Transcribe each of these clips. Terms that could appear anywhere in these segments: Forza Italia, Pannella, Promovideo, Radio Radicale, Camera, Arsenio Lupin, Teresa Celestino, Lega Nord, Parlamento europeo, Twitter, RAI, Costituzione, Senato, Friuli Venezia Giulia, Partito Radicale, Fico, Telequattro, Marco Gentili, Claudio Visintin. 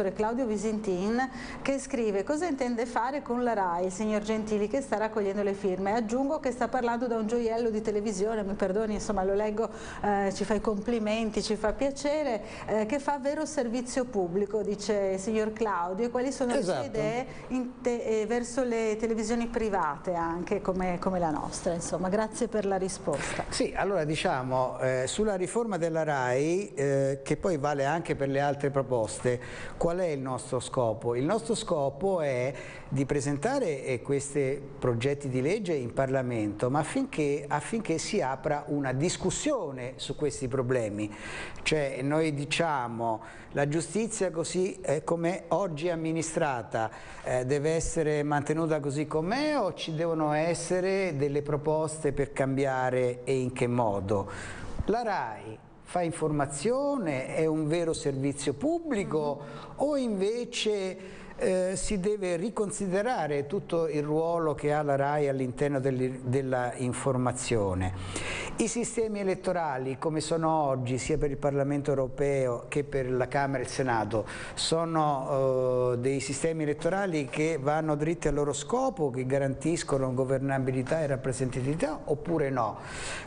ascoltatore Claudio Visintin che scrive: cosa intende fare con la RAI, signor Gentili, che sta raccogliendo le firme? Aggiungo che sta parlando da un gioiello di televisione, mi perdoni, insomma lo leggo, ci fa i complimenti, ci fa piacere, che fa vero servizio pubblico, dice signor Claudio. E quali sono le sue idee verso le televisioni private anche come la nostra, insomma? Grazie per la risposta. Sì, allora diciamo sulla riforma della RAI, che poi vale anche per le altre proposte, qual è il nostro scopo? Il nostro scopo è di presentare questi progetti di legge in Parlamento, ma affinché si apra una discussione su questi problemi. Cioè noi diciamo la giustizia così come oggi è amministrata deve essere mantenuta così com'è, o ci devono essere delle proposte per cambiare e in che modo? La RAI fa informazione, è un vero servizio pubblico, o invece si deve riconsiderare tutto il ruolo che ha la RAI all'interno della informazione? I sistemi elettorali come sono oggi, sia per il Parlamento europeo che per la Camera e il Senato, sono dei sistemi elettorali che vanno dritti al loro scopo, che garantiscono governabilità e rappresentatività, oppure no?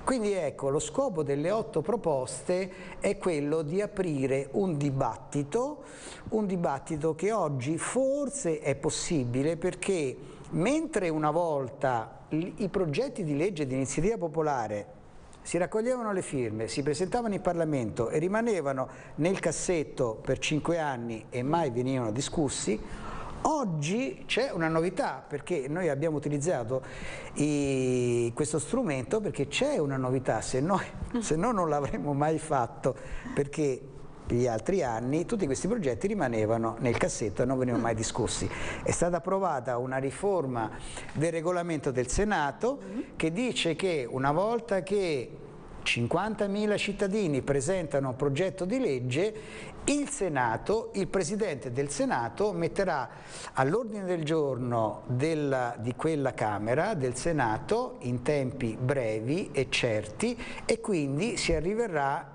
Quindi ecco, lo scopo delle 8 proposte è quello di aprire un dibattito che oggi forse è possibile, perché mentre una volta i progetti di legge di iniziativa popolare si raccoglievano le firme, si presentavano in Parlamento e rimanevano nel cassetto per 5 anni e mai venivano discussi, oggi c'è una novità, perché noi abbiamo utilizzato questo strumento, perché c'è una novità, se no non l'avremmo mai fatto, perché gli altri anni tutti questi progetti rimanevano nel cassetto e non venivano mai discussi. È stata approvata una riforma del regolamento del Senato che dice che una volta che 50.000 cittadini presentano un progetto di legge, il Presidente del Senato metterà all'ordine del giorno di quella Camera, del Senato, in tempi brevi e certi, e quindi si arriverà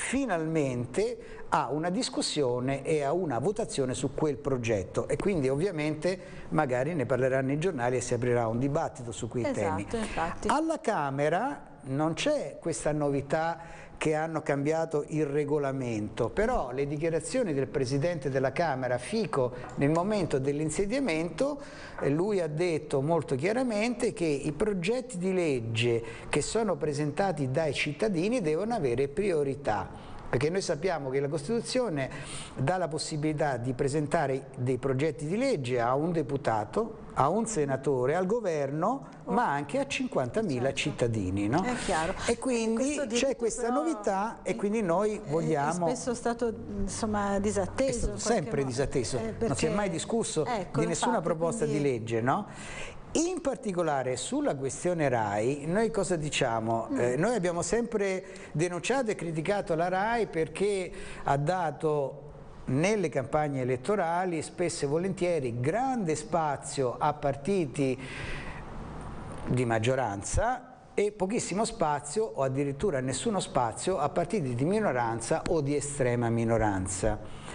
finalmente a una discussione e a una votazione su quel progetto, e quindi ovviamente magari ne parleranno i giornali e si aprirà un dibattito su quei temi. Infatti. Alla Camera non c'è questa novità che hanno cambiato il regolamento, però le dichiarazioni del Presidente della Camera, Fico, nel momento dell'insediamento, lui ha detto molto chiaramente che i progetti di legge che sono presentati dai cittadini devono avere priorità, perché noi sappiamo che la Costituzione dà la possibilità di presentare dei progetti di legge a un deputato, a un senatore, al governo, ma anche a 50.000 cittadini, no? È chiaro. E quindi c'è questa novità, e quindi noi vogliamo... È spesso stato, insomma, disatteso. È sempre disatteso, perché non si è mai discusso di nessuna proposta di legge, no? In particolare sulla questione RAI, noi cosa diciamo? Noi abbiamo sempre denunciato e criticato la RAI perché ha dato nelle campagne elettorali spesso e volentieri grande spazio a partiti di maggioranza e pochissimo spazio, o addirittura nessuno spazio, a partiti di minoranza o di estrema minoranza.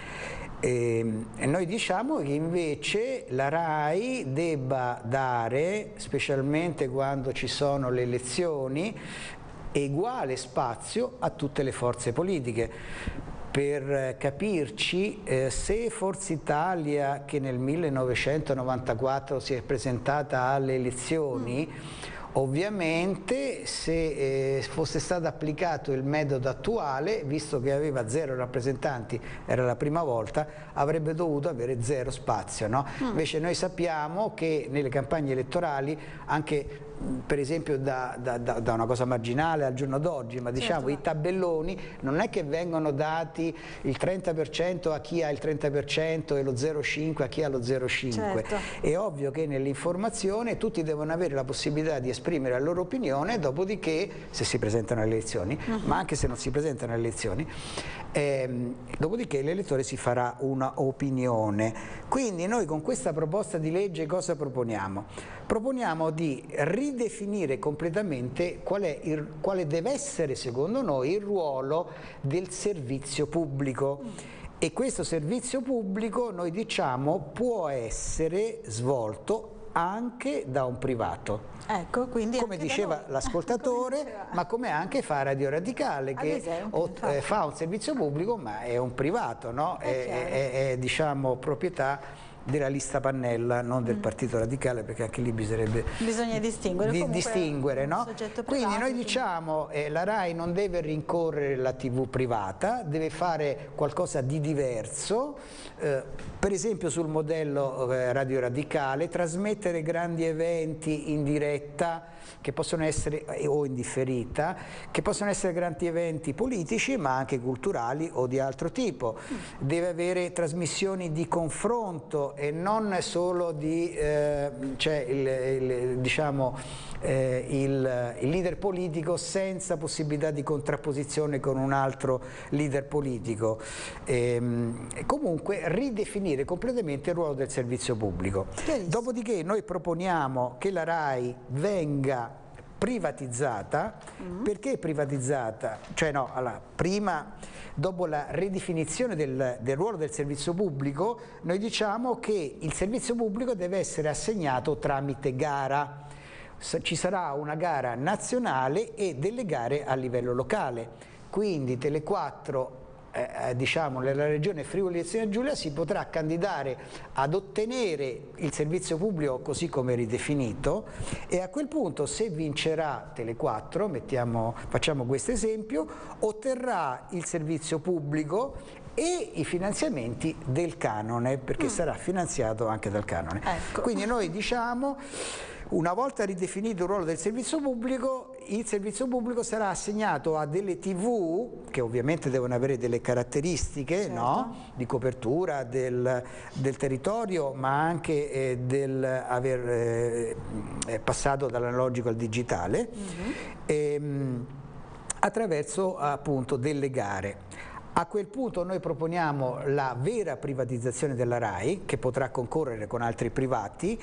E noi diciamo che invece la RAI debba dare, specialmente quando ci sono le elezioni, uguale spazio a tutte le forze politiche. Per capirci, se Forza Italia, che nel 1994 si è presentata alle elezioni, ovviamente se fosse stato applicato il metodo attuale, visto che aveva 0 rappresentanti, era la prima volta, avrebbe dovuto avere 0 spazio, no? Invece noi sappiamo che nelle campagne elettorali, anche per esempio da una cosa marginale al giorno d'oggi, ma diciamo i tabelloni non è che vengono dati il 30% a chi ha il 30% e lo 0,5 a chi ha lo 0,5. È ovvio che nell'informazione tutti devono avere la possibilità di esprimere la loro opinione, dopodiché se si presentano alle elezioni, ma anche se non si presentano alle elezioni, dopodiché l'elettore si farà un'opinione. Quindi noi con questa proposta di legge cosa proponiamo? Proponiamo di ridefinire completamente quale deve essere secondo noi il ruolo del servizio pubblico, e questo servizio pubblico, noi diciamo, può essere svolto anche da un privato, ecco, quindi come diceva l'ascoltatore, ma come anche fa Radio Radicale, che esempio, fa un servizio pubblico ma è un privato, no? È diciamo proprietà della lista Pannella, non del Partito Radicale, perché anche lì bisogna distinguere, no? Privato, quindi noi diciamo la RAI non deve rincorrere la TV privata, deve fare qualcosa di diverso, per esempio sul modello Radio Radicale, trasmettere grandi eventi in diretta che possono essere o in differita, che possono essere grandi eventi politici ma anche culturali o di altro tipo, deve avere trasmissioni di confronto e non solo di il leader politico senza possibilità di contrapposizione con un altro leader politico, e comunque ridefinire completamente il ruolo del servizio pubblico. Dopodiché noi proponiamo che la RAI venga privatizzata. Perché privatizzata? Cioè no, allora, dopo la ridefinizione del ruolo del servizio pubblico, noi diciamo che il servizio pubblico deve essere assegnato tramite gara. Ci sarà una gara nazionale e delle gare a livello locale, quindi Telequattro, diciamo, nella regione Friuli Venezia Giulia si potrà candidare ad ottenere il servizio pubblico così come ridefinito, e a quel punto, se vincerà Telequattro, facciamo questo esempio, otterrà il servizio pubblico e i finanziamenti del canone, perché sarà finanziato anche dal canone, ecco. Quindi noi diciamo, una volta ridefinito il ruolo del servizio pubblico, il servizio pubblico sarà assegnato a delle TV che ovviamente devono avere delle caratteristiche, certo, no? Di copertura del territorio, ma anche del aver passato dall'analogico al digitale, attraverso appunto delle gare. A quel punto noi proponiamo la vera privatizzazione della RAI, che potrà concorrere con altri privati,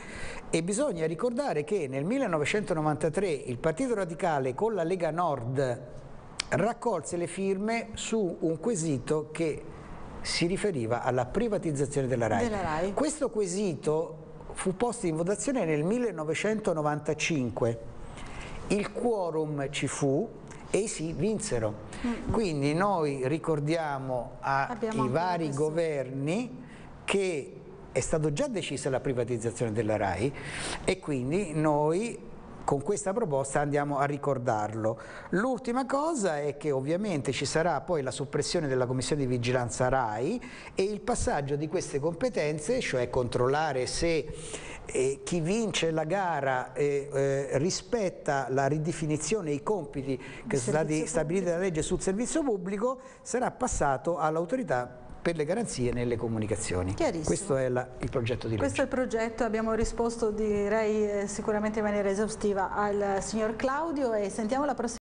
e bisogna ricordare che nel 1993 il Partito Radicale con la Lega Nord raccolse le firme su un quesito che si riferiva alla privatizzazione della RAI. Questo quesito fu posto in votazione nel 1995, il quorum ci fu e i sì vinsero. Quindi noi ricordiamo ai vari governi che è stato già decisa la privatizzazione della RAI, e quindi noi con questa proposta andiamo a ricordarlo. L'ultima cosa è che ovviamente ci sarà poi la soppressione della Commissione di Vigilanza RAI e il passaggio di queste competenze, cioè controllare se chi vince la gara rispetta la ridefinizione e i compiti che sono stati stabiliti dalla legge sul servizio pubblico, sarà passato all'Autorità per le garanzie nelle comunicazioni. Questo è il progetto di legge. Questo è il progetto. Abbiamo risposto, direi, sicuramente in maniera esaustiva al signor Claudio, e sentiamo la prossima.